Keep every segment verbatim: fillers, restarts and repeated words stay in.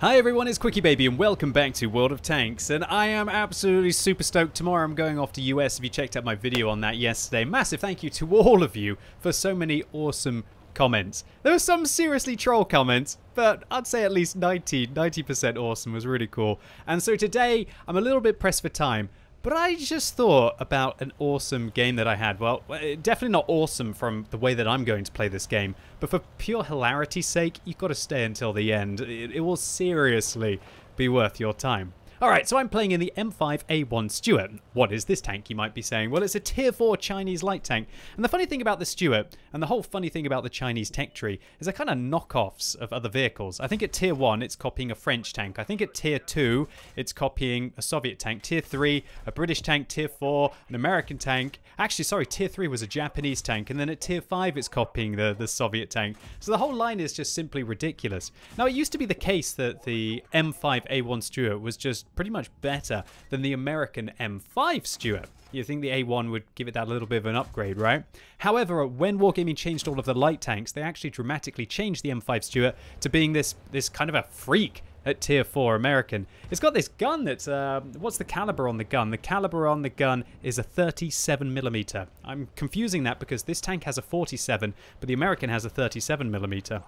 Hi everyone, it's QuickyBaby and welcome back to World of Tanks, and I am absolutely super stoked. Tomorrow I'm going off to U S, if you checked out my video on that yesterday. Massive thank you to all of you for so many awesome comments. There were some seriously troll comments, but I'd say at least ninety, ninety percent awesome. Was really cool. And so today, I'm a little bit pressed for time, but I just thought about an awesome game that I had. Well, definitely not awesome from the way that I'm going to play this game, but for pure hilarity's sake, you've got to stay until the end. It, it will seriously be worth your time. Alright, so I'm playing in the M five A one Stuart. What is this tank, you might be saying? Well, it's a tier four Chinese light tank. And the funny thing about the Stuart, and the whole funny thing about the Chinese tech tree, is they're kind of knockoffs of other vehicles. I think at tier one, it's copying a French tank. I think at tier two, it's copying a Soviet tank. Tier three, a British tank. Tier four, an American tank. Actually, sorry, tier three was a Japanese tank. And then at tier five, it's copying the, the Soviet tank. So the whole line is just simply ridiculous. Now, it used to be the case that the M five A one Stuart was just pretty much better than the American M five Stuart. You think the A one would give it that little bit of an upgrade, right? However, when Wargaming changed all of the light tanks, they actually dramatically changed the M five Stuart to being this this kind of a freak at tier four American. It's got this gun that's, uh, what's the caliber on the gun? The caliber on the gun is a thirty-seven millimeter. I'm confusing that because this tank has a forty-seven, but the American has a thirty-seven millimeter.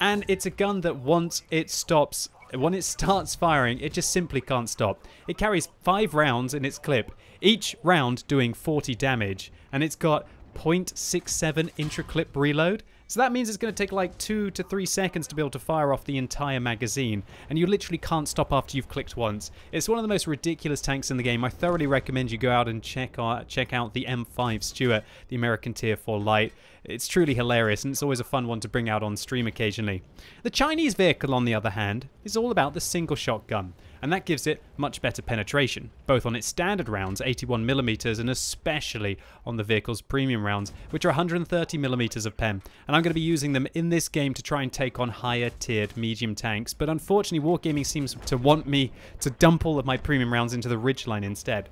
And it's a gun that once it stops, when it starts firing, it just simply can't stop. It carries five rounds in its clip, each round doing forty damage, and it's got zero point six seven intra-clip reload. So that means it's going to take like two to three seconds to be able to fire off the entire magazine, and you literally can't stop after you've clicked once. It's one of the most ridiculous tanks in the game. I thoroughly recommend you go out and check out, check out the M five Stuart, the American tier four light. It's truly hilarious, and it's always a fun one to bring out on stream occasionally. The Chinese vehicle, on the other hand, is all about the single shot gun, and that gives it much better penetration, both on its standard rounds, eighty-one millimeters, and especially on the vehicle's premium rounds, which are one hundred thirty millimeters of pen. And I'm going to be using them in this game to try and take on higher tiered medium tanks, but unfortunately Wargaming seems to want me to dump all of my premium rounds into the ridgeline instead.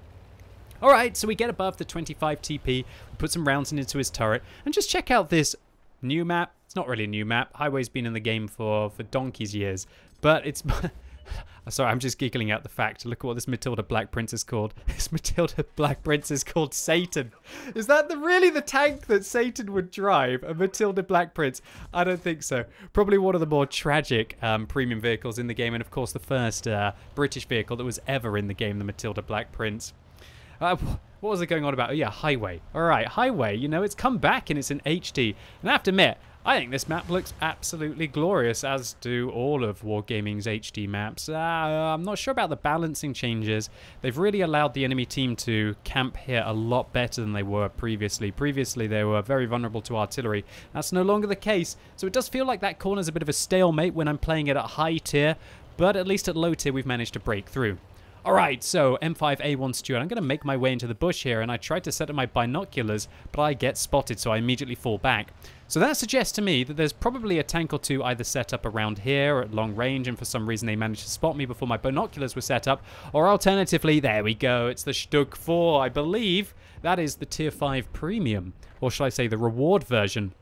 Alright, so we get above the twenty-five T P, we put some rounds into his turret, and just check out this new map. It's not really a new map. Highway's been in the game for, for donkey's years, but it's... Sorry, I'm just giggling out the fact. Look at what this Matilda Black Prince is called. This Matilda Black Prince is called Satan. Is that the, really the tank that Satan would drive? A Matilda Black Prince? I don't think so. Probably one of the more tragic um, premium vehicles in the game, and of course the first uh, British vehicle that was ever in the game, the Matilda Black Prince. Uh, what was it going on about? Oh yeah, Highway. Alright, Highway, you know, it's come back and it's in H D. And I have to admit, I think this map looks absolutely glorious, as do all of Wargaming's H D maps. Uh, I'm not sure about the balancing changes. They've really allowed the enemy team to camp here a lot better than they were previously. Previously, they were very vulnerable to artillery. That's no longer the case. So it does feel like that corner's a bit of a stalemate when I'm playing it at high tier, but at least at low tier, we've managed to break through. Alright, so M five A one Stuart, I'm going to make my way into the bush here, and I tried to set up my binoculars, but I get spotted, so I immediately fall back. So that suggests to me that there's probably a tank or two either set up around here or at long range, and for some reason they managed to spot me before my binoculars were set up, or alternatively, there we go, it's the Stug four, I believe. That is the tier five premium, or shall I say the reward version.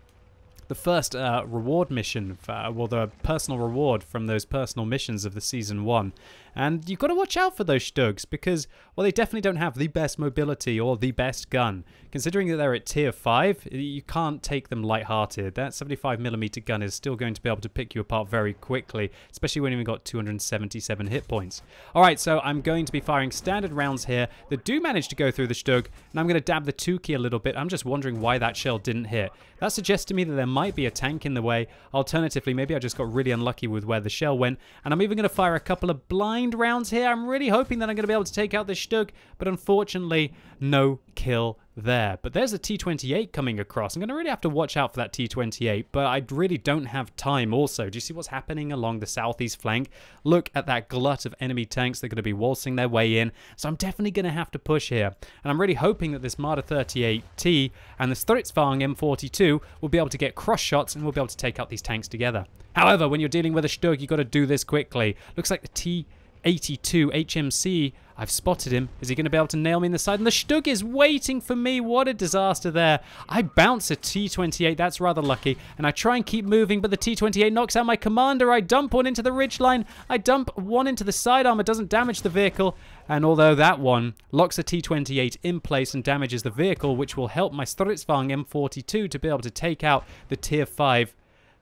The first uh, reward mission, uh, well, the personal reward from those personal missions of the Season one. And you've got to watch out for those Stugs because, well, they definitely don't have the best mobility or the best gun. Considering that they're at tier five, you can't take them lighthearted. That seventy-five millimeter gun is still going to be able to pick you apart very quickly, especially when you've got two hundred seventy-seven hit points. All right, so I'm going to be firing standard rounds here that do manage to go through the Stug, and I'm going to dab the two key a little bit. I'm just wondering why that shell didn't hit. That suggests to me that there might might be a tank in the way. Alternatively, maybe I just got really unlucky with where the shell went. And I'm even going to fire a couple of blind rounds here. I'm really hoping that I'm going to be able to take out this Stug, but unfortunately, no kill there. But there's a T twenty-eight coming across. I'm going to really have to watch out for that T twenty-eight, but I really don't have time also. Do you see what's happening along the southeast flank? Look at that glut of enemy tanks. They're going to be waltzing their way in. So I'm definitely going to have to push here. And I'm really hoping that this Marder thirty-eight T and this Thritzfang M forty-two will be able to get cross shots and we'll be able to take out these tanks together. However, when you're dealing with a Stug, you've got to do this quickly. Looks like the T T eighty-two H M C. I've spotted him. Is he going to be able to nail me in the side? And the StuG is waiting for me. What a disaster there. I bounce a T twenty-eight. That's rather lucky. And I try and keep moving, but the T twenty-eight knocks out my commander. I dump one into the ridgeline. I dump one into the side armor. Doesn't damage the vehicle. And although that one locks the T twenty-eight in place and damages the vehicle, which will help my Thritzfang M forty-two to be able to take out the tier five.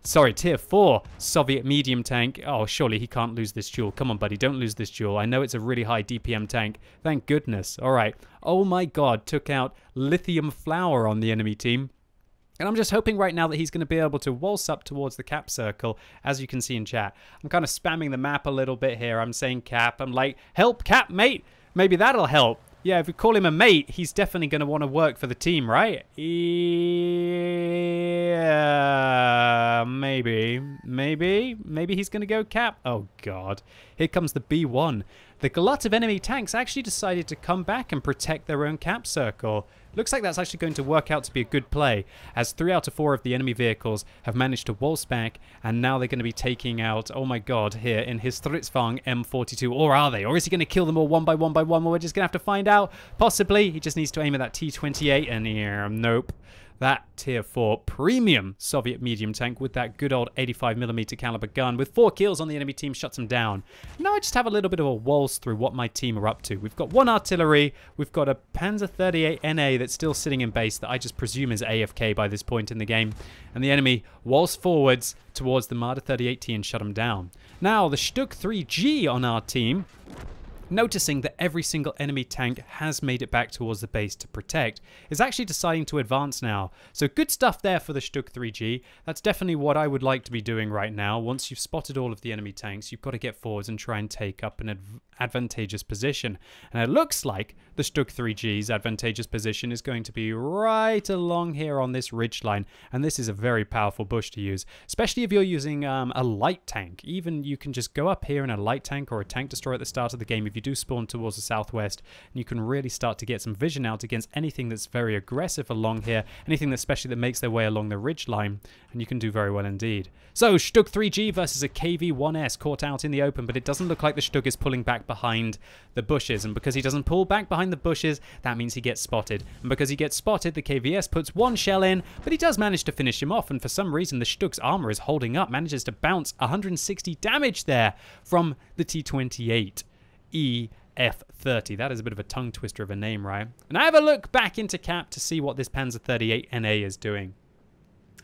Sorry, tier four Soviet medium tank. Oh, surely he can't lose this duel. Come on, buddy, don't lose this duel. I know it's a really high D P M tank. Thank goodness. All right. Oh, my God. Took out Lithium Flower on the enemy team. And I'm just hoping right now that he's going to be able to waltz up towards the cap circle, as you can see in chat. I'm kind of spamming the map a little bit here. I'm saying cap. I'm like, help, cap, mate. Maybe that'll help. Yeah, if we call him a mate, he's definitely going to want to work for the team, right? Yeah, maybe. Maybe. Maybe he's going to go cap. Oh, God. Here comes the B one. The glut of enemy tanks actually decided to come back and protect their own cap circle. Looks like that's actually going to work out to be a good play, as three out of four of the enemy vehicles have managed to waltz back, and now they're going to be taking out, oh my God, here in his Thritzfang M forty-two. Or are they? Or is he going to kill them all one by one by one? Well, we're just going to have to find out. Possibly. He just needs to aim at that T twenty-eight, and yeah, nope. That tier four premium Soviet medium tank with that good old eighty-five millimeter caliber gun with four kills on the enemy team shuts him down. Now I just have a little bit of a waltz through what my team are up to. We've got one artillery. We've got a Panzer thirty-eight N A that's still sitting in base that I just presume is A F K by this point in the game. And the enemy waltz forwards towards the Marder thirty-eight T and shut him down. Now the StuG three G on our team, noticing that every single enemy tank has made it back towards the base to protect, is actually deciding to advance now. So good stuff there for the StuG three G. That's definitely what I would like to be doing right now. Once you've spotted all of the enemy tanks, you've got to get forwards and try and take up an adv advantageous position. And it looks like the StuG three G's advantageous position is going to be right along here on this ridgeline. And this is a very powerful bush to use, especially if you're using um, a light tank. Even you can just go up here in a light tank or a tank destroyer at the start of the game if you You do spawn towards the southwest, and you can really start to get some vision out against anything that's very aggressive along here, anything that especially that makes their way along the ridge line, and you can do very well indeed. So StuG three G versus a K V one S caught out in the open, but it doesn't look like the StuG is pulling back behind the bushes, and because he doesn't pull back behind the bushes, that means he gets spotted, and because he gets spotted, the K V S puts one shell in, but he does manage to finish him off, and for some reason the StuG's armor is holding up, manages to bounce one hundred sixty damage there from the T twenty-eight. E F thirty. That is a bit of a tongue twister of a name, right? And I have a look back into cap to see what this Panzer thirty-eight N A is doing.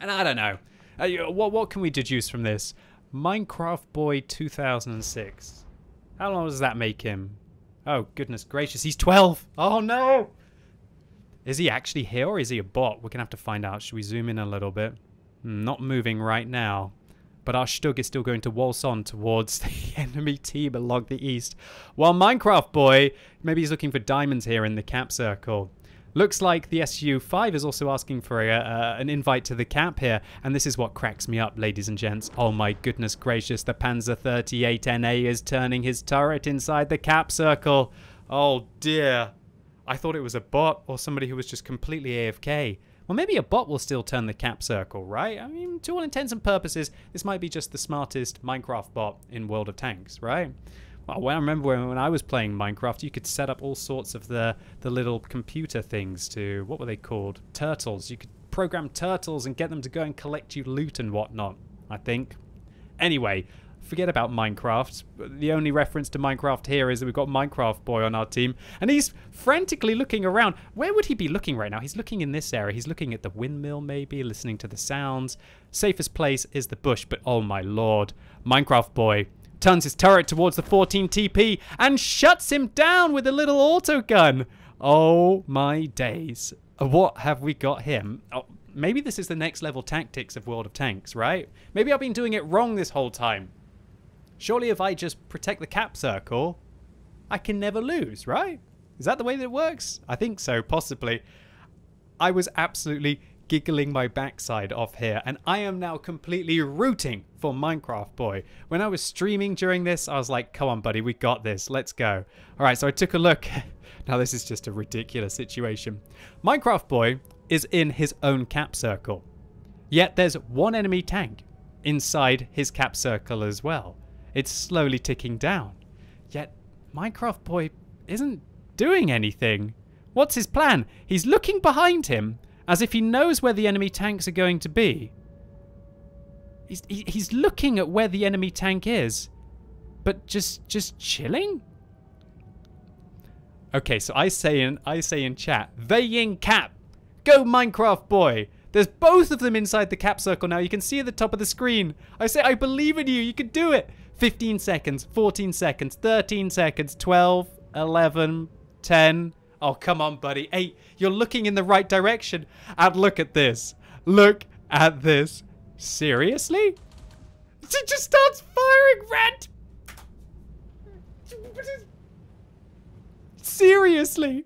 And I don't know. Uh, what, what can we deduce from this? Minecraft Boy two thousand six. How long does that make him? Oh, goodness gracious. He's twelve. Oh, no. Is he actually here or is he a bot? We're going to have to find out. Should we zoom in a little bit? Not moving right now. But our StuG is still going to waltz on towards the enemy team along the east. While Minecraft Boy, maybe he's looking for diamonds here in the cap circle. Looks like the S U five is also asking for a, uh, an invite to the cap here. And this is what cracks me up, ladies and gents. Oh my goodness gracious, the Panzer thirty-eight N A is turning his turret inside the cap circle. Oh dear. I thought it was a bot or somebody who was just completely A F K. Well, maybe a bot will still turn the cap circle, right? I mean, to all intents and purposes, this might be just the smartest Minecraft bot in World of Tanks, right? Well, well I remember when, when I was playing Minecraft, you could set up all sorts of the, the little computer things to, what were they called? Turtles. You could program turtles and get them to go and collect you loot and whatnot, I think. Anyway, forget about Minecraft. The only reference to Minecraft here is that we've got Minecraft Boy on our team. And he's frantically looking around. Where would he be looking right now? He's looking in this area. He's looking at the windmill maybe, listening to the sounds. Safest place is the bush. But oh my lord, Minecraft Boy turns his turret towards the fourteen T P and shuts him down with a little auto gun. Oh my days. What have we got him? Oh, maybe this is the next level tactics of World of Tanks, right? Maybe I've been doing it wrong this whole time. Surely if I just protect the cap circle, I can never lose, right? Is that the way that it works? I think so, possibly. I was absolutely giggling my backside off here, and I am now completely rooting for Minecraft Boy. When I was streaming during this, I was like, come on, buddy, we got this. Let's go. All right, so I took a look. Now, this is just a ridiculous situation. Minecraft Boy is in his own cap circle, yet there's one enemy tank inside his cap circle as well. It's slowly ticking down. Yet, Minecraft Boy isn't doing anything. What's his plan? He's looking behind him as if he knows where the enemy tanks are going to be. He's, he, he's looking at where the enemy tank is, but just just chilling? Okay, so I say in, I say in chat, they in cap. Go Minecraft Boy. There's both of them inside the cap circle now. You can see at the top of the screen. I say, I believe in you. You can do it. fifteen seconds, fourteen seconds, thirteen seconds, twelve, eleven, ten. Oh, come on, buddy. Eight. You're looking in the right direction. And look at this. Look at this. Seriously? It just starts firing red. Seriously?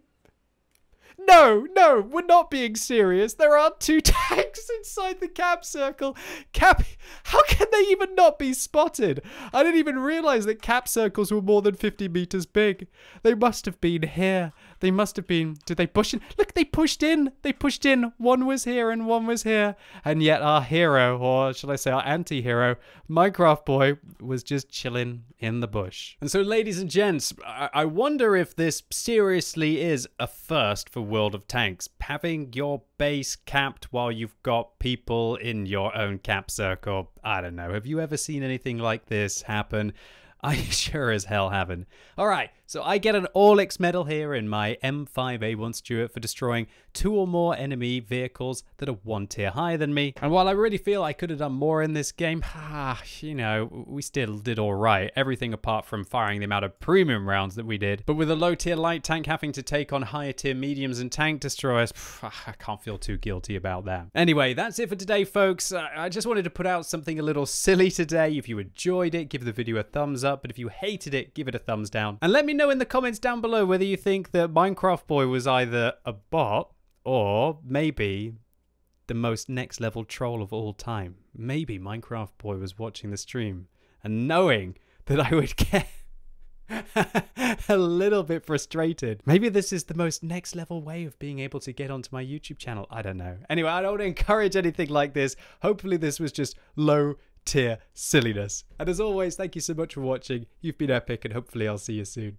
No, no, we're not being serious. There are two tanks inside the cap circle. Cap, how can they even not be spotted? I didn't even realize that cap circles were more than fifty meters big. They must have been here. They must have been, did they push in? Look, they pushed in, they pushed in. One was here and one was here. And yet our hero, or shall I say our anti-hero, Minecraft Boy, was just chilling in the bush. And so, ladies and gents, I, I wonder if this seriously is a first for World of Tanks. Having your base capped while you've got people in your own cap circle. I don't know, have you ever seen anything like this happen? I sure as hell haven't. Alright, so I get an Orlix medal here in my M five A one Stuart for destroying two or more enemy vehicles that are one tier higher than me. And while I really feel I could have done more in this game, ah, you know, we still did alright. Everything apart from firing the amount of premium rounds that we did. But with a low tier light tank having to take on higher tier mediums and tank destroyers, pff, I can't feel too guilty about that. Anyway, that's it for today, folks. I just wanted to put out something a little silly today. If you enjoyed it, give the video a thumbs up. Up, but if you hated it, give it a thumbs down. And let me know in the comments down below whether you think that Minecraft Boy was either a bot or maybe the most next level troll of all time. Maybe Minecraft Boy was watching the stream and knowing that I would get a little bit frustrated. Maybe this is the most next level way of being able to get onto my YouTube channel. I don't know. Anyway, I don't encourage anything like this. Hopefully this was just low tier silliness. And as always, thank you so much for watching. You've been epic, and hopefully I'll see you soon.